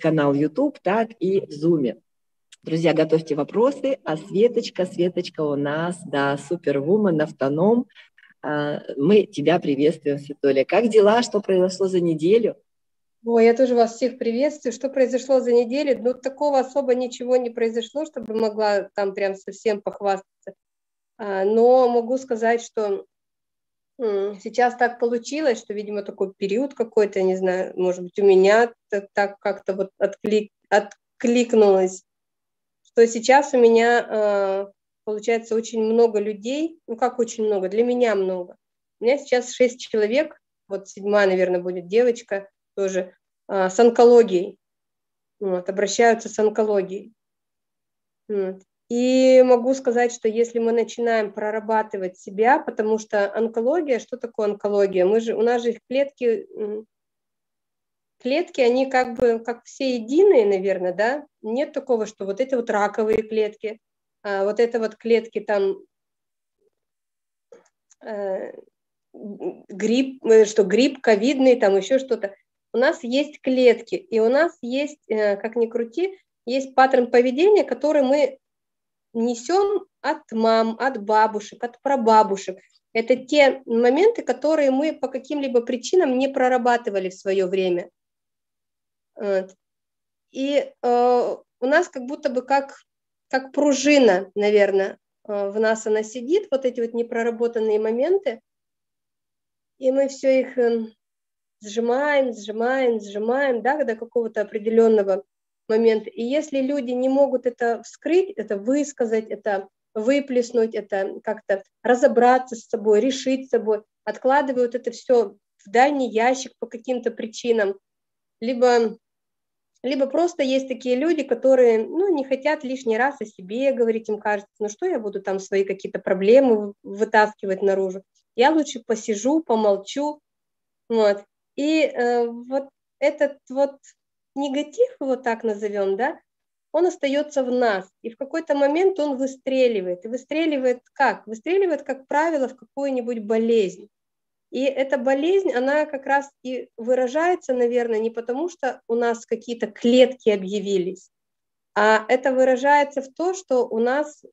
канал YouTube, так и в Zoom. Друзья, готовьте вопросы, а Светочка у нас, да, супервумен, автоном. Мы тебя приветствуем, Светуля. Как дела? Что произошло за неделю? Ой, я тоже вас всех приветствую. Что произошло за неделю? Ну, такого особо ничего не произошло, чтобы могла там прям совсем похвастаться. Но могу сказать, что сейчас так получилось, что, видимо, такой период какой-то, я не знаю, может быть, у меня так как-то вот откликнулось, что сейчас у меня, получается, очень много людей, ну как очень много, для меня много. У меня сейчас 6 человек, вот 7-я, наверное, будет девочка тоже, с онкологией, вот, обращаются с онкологией. Вот. И могу сказать, что если мы начинаем прорабатывать себя, потому что онкология, что такое онкология? У нас же их клетки, они как бы как все единые, наверное, да? Нет такого, что вот эти вот раковые клетки, вот это вот клетки там грипп, ковидный, там еще что-то. У нас есть клетки, и у нас есть, как ни крути, есть паттерн поведения, который мы несем от мам, от бабушек, от прабабушек. Это те моменты, которые мы по каким-либо причинам не прорабатывали в свое время. И у нас как будто бы как пружина, наверное, в нас она сидит, вот эти вот непроработанные моменты, и мы все их сжимаем, да, до какого-то определенного момент. И если люди не могут это вскрыть, это высказать, это выплеснуть, это как-то разобраться с собой, решить с собой, откладывают это все в дальний ящик по каким-то причинам. Либо просто есть такие люди, которые, ну, не хотят лишний раз о себе говорить, им кажется, ну что я буду там свои какие-то проблемы вытаскивать наружу, я лучше посижу, помолчу. Вот. И вот этот вот негатив, его так назовем, да, он остается в нас, и в какой-то момент он выстреливает. И выстреливает как? Выстреливает, как правило, в какую-нибудь болезнь. И эта болезнь, она как раз и выражается, наверное, не потому, что у нас какие-то клетки объявились, а это выражается в том, что у нас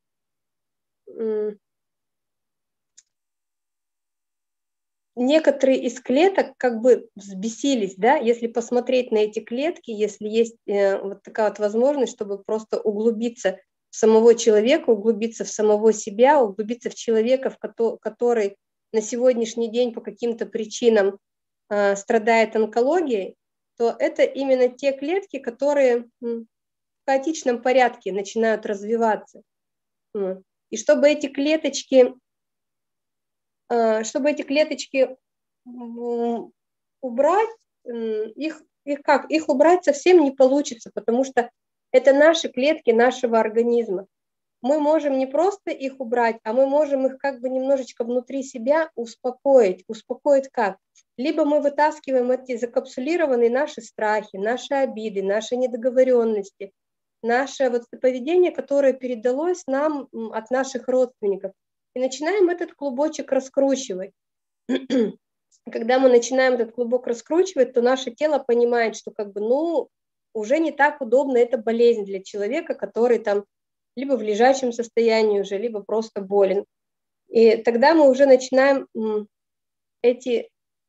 некоторые из клеток как бы взбесились, да, если посмотреть на эти клетки, если есть вот такая вот возможность, чтобы просто углубиться в самого человека, углубиться в самого себя, углубиться в человека, который на сегодняшний день по каким-то причинам страдает онкологией, то это именно те клетки, которые в хаотичном порядке начинают развиваться. И чтобы эти клеточки убрать, их убрать совсем не получится, потому что это наши клетки нашего организма. Мы можем не просто их убрать, а мы можем их как бы немножечко внутри себя успокоить. Успокоить как? Либо мы вытаскиваем эти закапсулированные наши страхи, наши обиды, наши недоговоренности, наше вот поведение, которое передалось нам от наших родственников. И начинаем этот клубочек раскручивать. Когда мы начинаем этот клубок раскручивать, то наше тело понимает, что как бы, ну, уже не так удобно, это болезнь для человека, который там либо в лежачем состоянии уже, либо просто болен. И тогда мы уже начинаем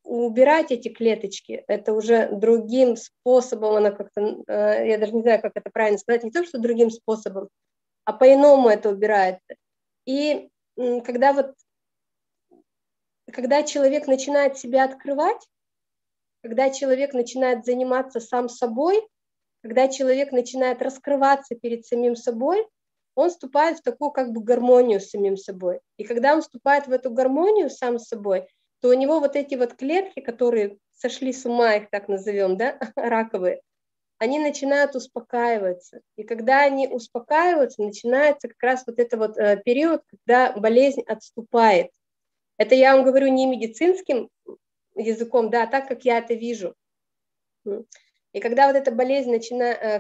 убирать эти клеточки. Это уже другим способом, она как-то, я даже не знаю, как это правильно сказать, не то, что другим способом, а по-иному это убирается. И когда человек начинает себя открывать, когда человек начинает заниматься сам собой, когда человек начинает раскрываться перед самим собой, он вступает в такую как бы гармонию с самим собой. И когда он вступает в эту гармонию сам с собой, то у него вот эти вот клетки, которые сошли с ума, их так назовем, да, раковые, они начинают успокаиваться. И когда они успокаиваются, начинается как раз вот этот вот период, когда болезнь отступает. Это я вам говорю не медицинским языком, да, а так, как я это вижу. И когда вот эта болезнь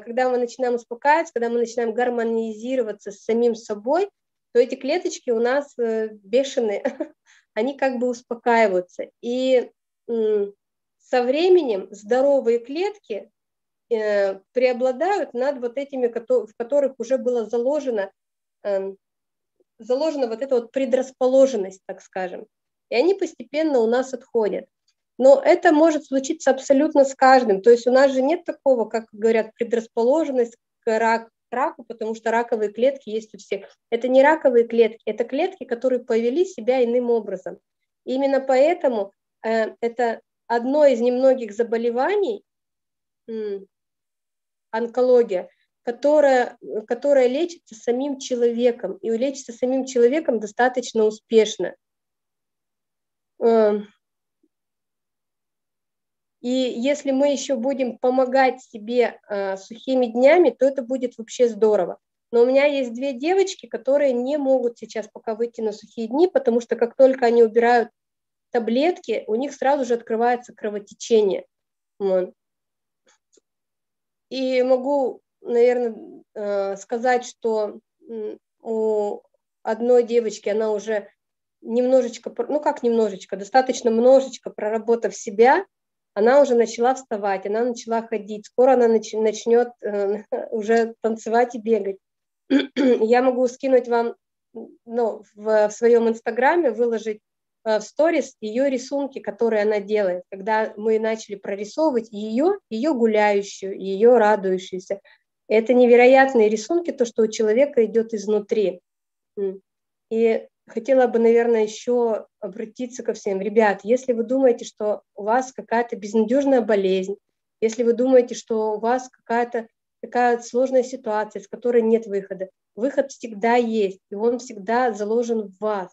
когда мы начинаем успокаиваться, когда мы начинаем гармонизироваться с самим собой, то эти клеточки у нас бешеные, они как бы успокаиваются. И со временем здоровые клетки преобладают над вот этими, в которых уже было заложена вот эта вот предрасположенность, так скажем. И они постепенно у нас отходят. Но это может случиться абсолютно с каждым. То есть у нас же нет такого, как говорят, предрасположенность к раку, потому что раковые клетки есть у всех. Это не раковые клетки, это клетки, которые повели себя иным образом. И именно поэтому это одно из немногих заболеваний, онкология, которая лечится самим человеком, и лечится самим человеком достаточно успешно. И если мы еще будем помогать себе сухими днями, то это будет вообще здорово. Но у меня есть две девочки, которые не могут сейчас пока выйти на сухие дни, потому что как только они убирают таблетки, у них сразу же открывается кровотечение. И могу, наверное, сказать, что у одной девочки она уже немножечко, ну как немножечко, достаточно множечко проработав себя, она уже начала вставать, она начала ходить, скоро она начнет уже танцевать и бегать. Я могу скинуть вам, ну, в своем инстаграме, выложить в сторис ее рисунки, которые она делает, когда мы начали прорисовывать ее гуляющую, ее радующуюся. Это невероятные рисунки, то, что у человека идет изнутри. И хотела бы, наверное, еще обратиться ко всем. Ребят, если вы думаете, что у вас какая-то безнадежная болезнь, если вы думаете, что у вас какая-то такая сложная ситуация, из которой нет выхода, выход всегда есть, и он всегда заложен в вас.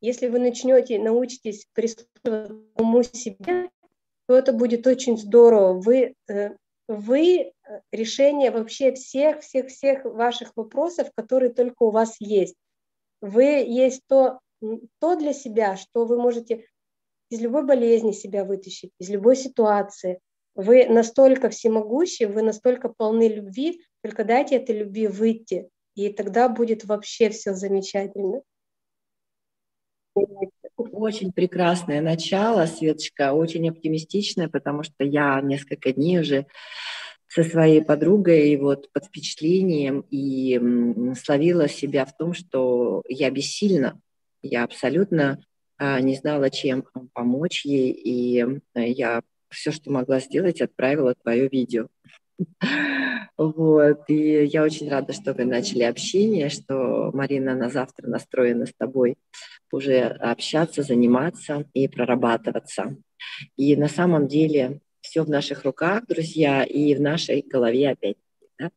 Если вы научитесь прислушиваться к самому себе, то это будет очень здорово. Вы решение вообще всех ваших вопросов, которые только у вас есть. Вы есть то для себя, что вы можете из любой болезни себя вытащить, из любой ситуации. Вы настолько всемогущи, вы настолько полны любви, только дайте этой любви выйти, и тогда будет вообще все замечательно. Очень прекрасное начало, Светочка, очень оптимистичное, потому что я несколько дней уже со своей подругой вот под впечатлением и словила себя в том, что я бессильна, я абсолютно не знала, чем помочь ей, и я все, что могла сделать, отправила твое видео. Вот, и я очень рада, что вы начали общение, что Марина на завтра настроена с тобой уже общаться, заниматься и прорабатываться. И на самом деле все в наших руках, друзья, и в нашей голове опять. Да?